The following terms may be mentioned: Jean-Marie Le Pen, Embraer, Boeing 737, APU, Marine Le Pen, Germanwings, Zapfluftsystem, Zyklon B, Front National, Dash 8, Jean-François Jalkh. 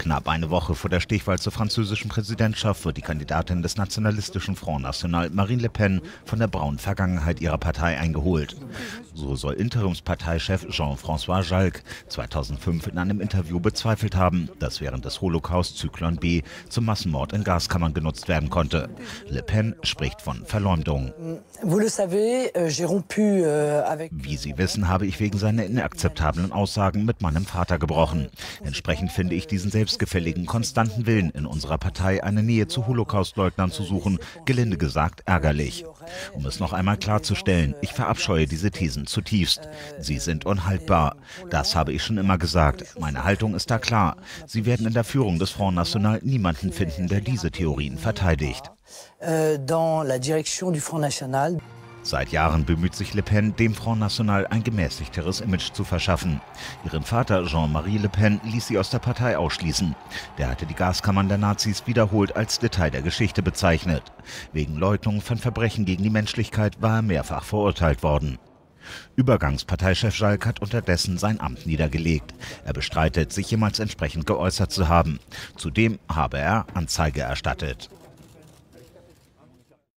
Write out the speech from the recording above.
Knapp eine Woche vor der Stichwahl zur französischen Präsidentschaft wird die Kandidatin des nationalistischen Front National, Marine Le Pen, von der braunen Vergangenheit ihrer Partei eingeholt. So soll Interimsparteichef Jean-François Jalkh 2005 in einem Interview bezweifelt haben, dass während des Holocaust Zyklon B zum Massenmord in Gaskammern genutzt werden konnte. Le Pen spricht von Verleumdung. Wie Sie wissen, habe ich wegen seiner inakzeptablen Aussagen mit meinem Vater gebrochen. Entsprechend finde ich diesen selbstgefälligen, konstanten Willen, in unserer Partei eine Nähe zu Holocaustleugnern zu suchen, gelinde gesagt ärgerlich. Um es noch einmal klarzustellen, ich verabscheue diese Thesen zutiefst. Sie sind unhaltbar. Das habe ich schon immer gesagt. Meine Haltung ist da klar. Sie werden in der Führung des Front National niemanden finden, der diese Theorien verteidigt. Dans la direction du Front National. Seit Jahren bemüht sich Le Pen, dem Front National ein gemäßigteres Image zu verschaffen. Ihren Vater Jean-Marie Le Pen ließ sie aus der Partei ausschließen. Der hatte die Gaskammern der Nazis wiederholt als Detail der Geschichte bezeichnet. Wegen Leugnung von Verbrechen gegen die Menschlichkeit war er mehrfach verurteilt worden. Übergangsparteichef Jalkh hat unterdessen sein Amt niedergelegt. Er bestreitet, sich jemals entsprechend geäußert zu haben. Zudem habe er Anzeige erstattet.